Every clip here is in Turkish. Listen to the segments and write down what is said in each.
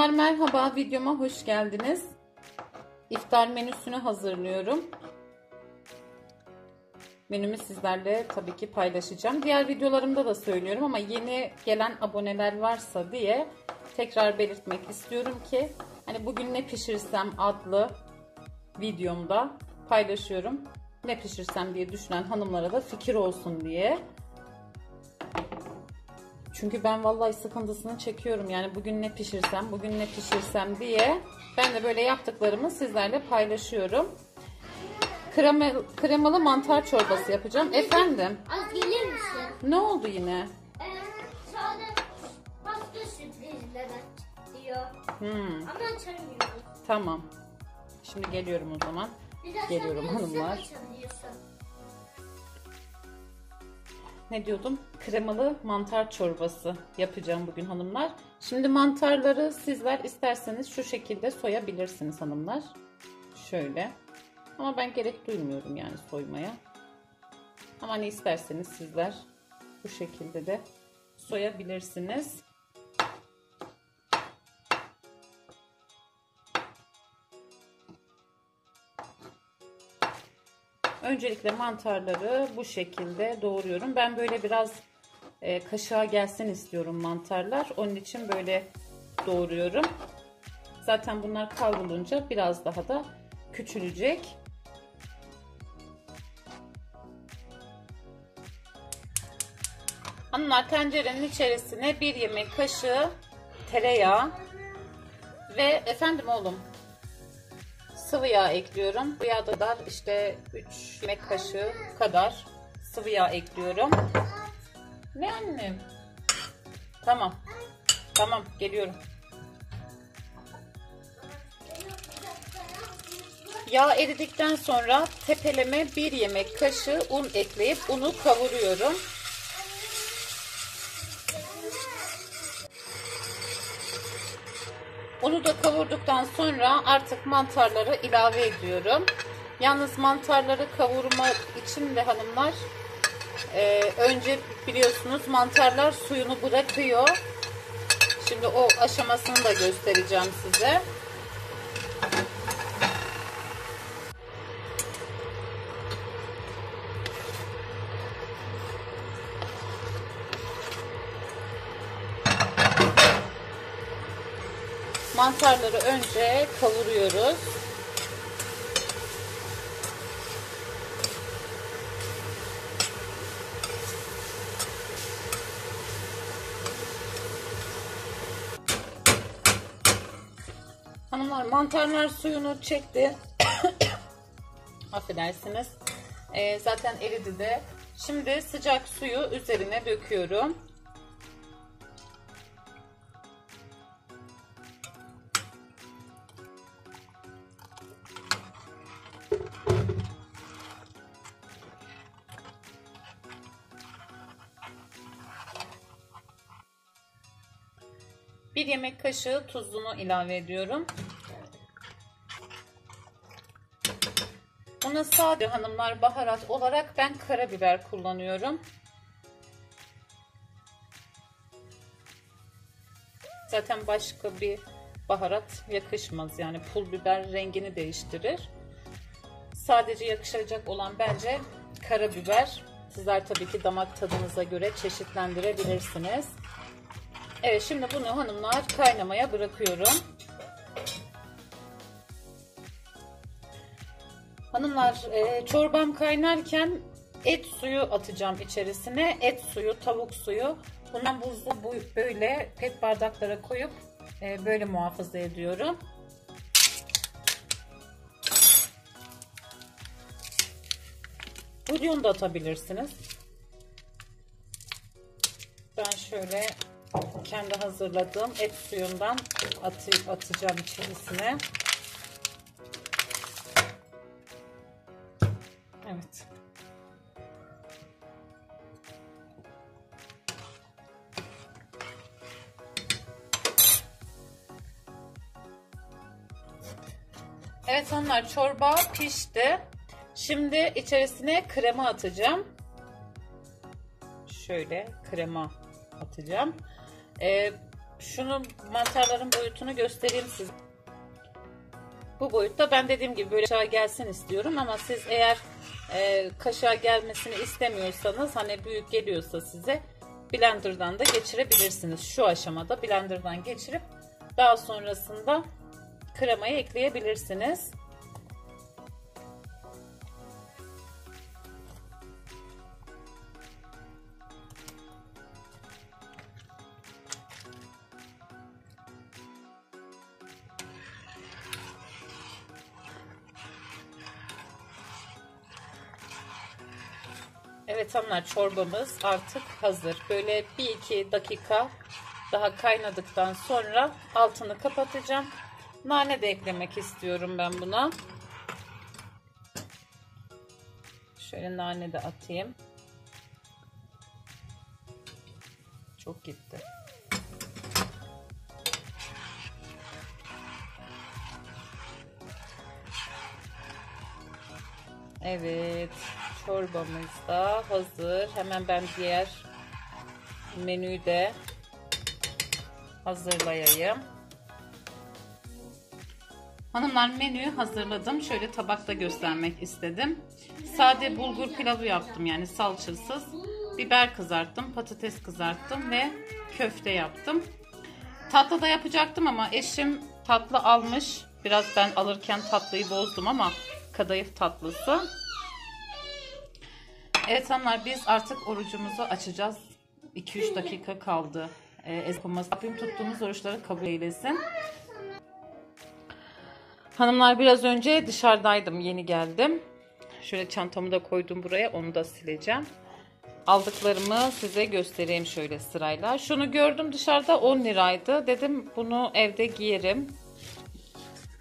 Hanımlar merhaba, videoma hoş geldiniz. İftar menüsünü hazırlıyorum. Menümü sizlerle tabii ki paylaşacağım. Diğer videolarımda da söylüyorum ama yeni gelen aboneler varsa diye tekrar belirtmek istiyorum ki hani bugün ne pişirsem adlı videomda paylaşıyorum. Ne pişirsem diye düşünen hanımlara da fikir olsun diye. Çünkü ben vallahi sıkıntısını çekiyorum. Yani bugün ne pişirsem diye ben de böyle yaptıklarımı sizlerle paylaşıyorum. Kremalı mantar çorbası yapacağım. Anneciğim, efendim. Az gelir misin? Ne oldu yine? Sonra pasta sürprizler diyor. Ama açamıyorum. Tamam. Şimdi geliyorum o zaman. Biraz geliyorum hanımlar. Ne diyordum? Kremalı mantar çorbası yapacağım bugün hanımlar. Şimdi mantarları sizler isterseniz şu şekilde soyabilirsiniz hanımlar. Şöyle. Ama ben gerek duymuyorum yani soymaya. Ama ne isterseniz sizler bu şekilde de soyabilirsiniz. Öncelikle mantarları bu şekilde doğruyorum. Ben böyle biraz kaşığa gelsin istiyorum mantarlar. Onun için böyle doğruyorum. Zaten bunlar kavrulunca biraz daha da küçülecek. Hanımlar, tencerenin içerisine 1 yemek kaşığı tereyağı ve efendim oğlum sıvı yağ ekliyorum. Bu yağda da işte 3 yemek kaşığı kadar sıvı yağ ekliyorum. Ne annem? Tamam. Tamam, geliyorum. Yağ eridikten sonra tepeleme 1 yemek kaşığı un ekleyip unu kavuruyorum. Unu da kavurduktan sonra artık mantarları ilave ediyorum. Yalnız mantarları kavurmak için de hanımlar önce biliyorsunuz mantarlar suyunu bırakıyor. Şimdi o aşamasını da göstereceğim size. Mantarları önce kavuruyoruz. Hanımlar, mantarlar suyunu çekti. Affedersiniz. Zaten eridi de. Şimdi sıcak suyu üzerine döküyorum. Bir yemek kaşığı tuzunu ilave ediyorum. Buna sade hanımlar baharat olarak ben karabiber kullanıyorum. Zaten başka bir baharat yakışmaz. Yani pul biber rengini değiştirir. Sadece yakışacak olan bence karabiber. Sizler tabii ki damak tadınıza göre çeşitlendirebilirsiniz. Evet, şimdi bunu hanımlar kaynamaya bırakıyorum. Hanımlar, çorbam kaynarken et suyu atacağım içerisine. Et suyu, tavuk suyu. Bundan buzlu böyle pet bardaklara koyup böyle muhafaza ediyorum. Bulyon da atabilirsiniz. Ben şöyle kendi hazırladığım et suyundan atacağım içerisine. Evet. Evet hanımlar, çorba pişti. Şimdi içerisine krema atacağım. Şöyle krema atacağım. şunun mantarların boyutunu göstereyim size. Bu boyutta ben dediğim gibi böyle kaşığa gelsin istiyorum ama siz eğer kaşığa gelmesini istemiyorsanız, hani büyük geliyorsa size, blenderdan da geçirebilirsiniz. Şu aşamada blenderdan geçirip daha sonrasında kremayı ekleyebilirsiniz. Evet hanımlar, çorbamız artık hazır. Böyle 1-2 dakika daha kaynadıktan sonra altını kapatacağım. Nane de eklemek istiyorum ben buna. Şöyle nane de atayım. Çok gitti. Evet. Çorbamız da hazır. Hemen ben diğer menüyü de hazırlayayım. Hanımlar, menüyü hazırladım. Şöyle tabakta göstermek istedim. Sade bulgur pilavı yaptım, yani salçasız. Biber kızarttım, patates kızarttım ve köfte yaptım. Tatlı da yapacaktım ama eşim tatlı almış. Biraz ben alırken tatlıyı bozdum ama kadayıf tatlısı. Evet hanımlar, biz artık orucumuzu açacağız. 2-3 dakika kaldı. Rabbim tuttuğumuz oruçları kabul eylesin. Hanımlar, biraz önce dışarıdaydım. Yeni geldim. Şöyle çantamı da koydum buraya. Onu da sileceğim. Aldıklarımı size göstereyim şöyle sırayla. Şunu gördüm dışarıda, 10 liraydı. Dedim bunu evde giyerim.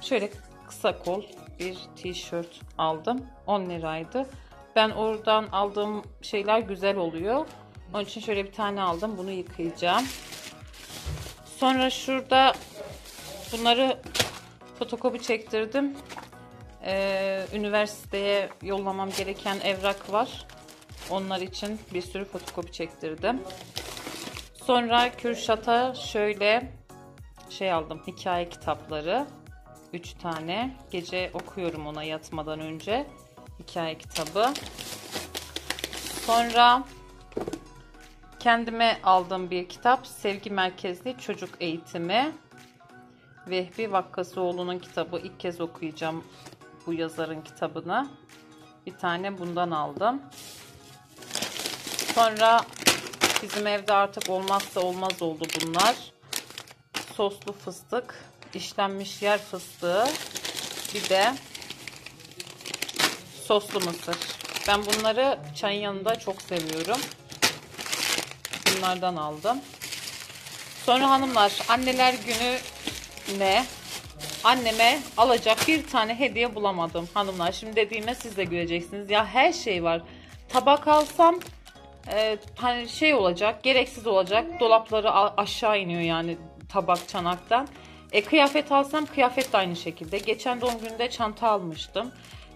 Şöyle kısa kol bir tişört aldım. 10 liraydı. Ben oradan aldığım şeyler güzel oluyor. Onun için şöyle bir tane aldım. Bunu yıkayacağım. Sonra şurada bunları fotokopi çektirdim. Üniversiteye yollamam gereken evrak var. Onlar için bir sürü fotokopi çektirdim. Sonra Kürşat'a şöyle şey aldım. Hikaye kitapları. 3 tane. Gece okuyorum ona yatmadan önce. Hikaye kitabı. Sonra kendime aldığım bir kitap, Sevgi Merkezli Çocuk Eğitimi, Vehbi Vakkasoğlu'nun kitabı. İlk kez okuyacağım bu yazarın kitabını. Bir tane bundan aldım. Sonra bizim evde artık olmazsa olmaz oldu bunlar: soslu fıstık, işlenmiş yer fıstığı, bir de soslu mısır. Ben bunları çayın yanında çok seviyorum. Bunlardan aldım. Sonra hanımlar, anneler günü ne? Anneme alacak bir tane hediye bulamadım. Hanımlar, şimdi dediğime siz de göreceksiniz. Ya her şey var. Tabak alsam hani şey olacak, gereksiz olacak. Dolapları aşağı iniyor yani tabak çanaktan. Kıyafet alsam kıyafet de aynı şekilde. Geçen doğum günde çanta almıştım.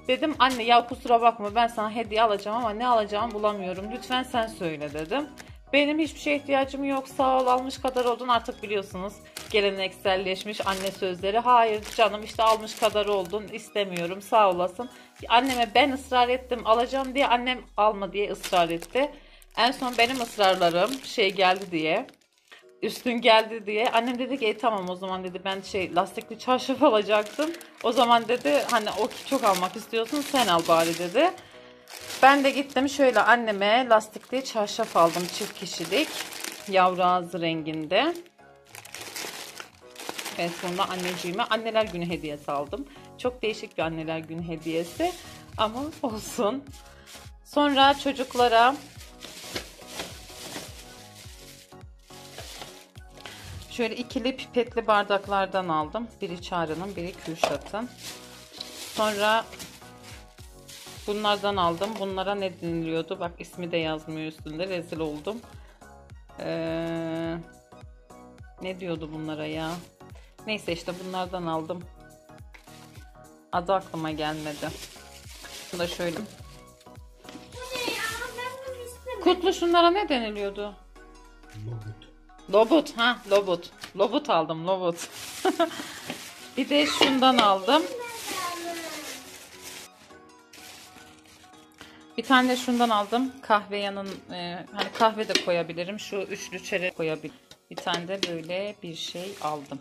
Dedim anne ya kusura bakma, ben sana hediye alacağım ama ne alacağımı bulamıyorum. Lütfen sen söyle dedim. Benim hiçbir şeye ihtiyacım yok, sağ ol, almış kadar oldun. Artık biliyorsunuz gelenekselleşmiş anne sözleri. Hayır canım, işte almış kadar oldun, istemiyorum, sağ olasın. Anneme ben ısrar ettim, alacağım diye annem alma diye ısrar etti. En son benim ısrarlarım şey geldi diye, üstün geldi diye annem dedi ki tamam o zaman dedi, ben lastikli çarşaf alacaktım. O zaman dedi hani o çok almak istiyorsun, sen al bari dedi. Ben de gittim şöyle anneme lastikli çarşaf aldım, çift kişilik, yavru ağzı renginde. Ve sonra anneciğime anneler günü hediyesi aldım. Çok değişik bir anneler günü hediyesi ama olsun. Sonra çocuklara şöyle ikili pipetli bardaklardan aldım. Biri Çağrı'nın, biri Kürşat'ın. Sonra bunlardan aldım. Bunlara ne deniliyordu? Bak ismi de yazmıyor üstünde. Rezil oldum. Ne diyordu bunlara ya? Neyse işte bunlardan aldım. Adı aklıma gelmedi. Şunu da şöyle. Kutlu şunlara ne deniliyordu? Nohut. Lobut, ha, lobut. Lobut aldım, lobut. Bir de şundan aldım. Bir tane de şundan aldım. Kahve yanın, hani kahve de koyabilirim. Şu üçlü çerez koyabilirim. Bir tane de böyle bir şey aldım.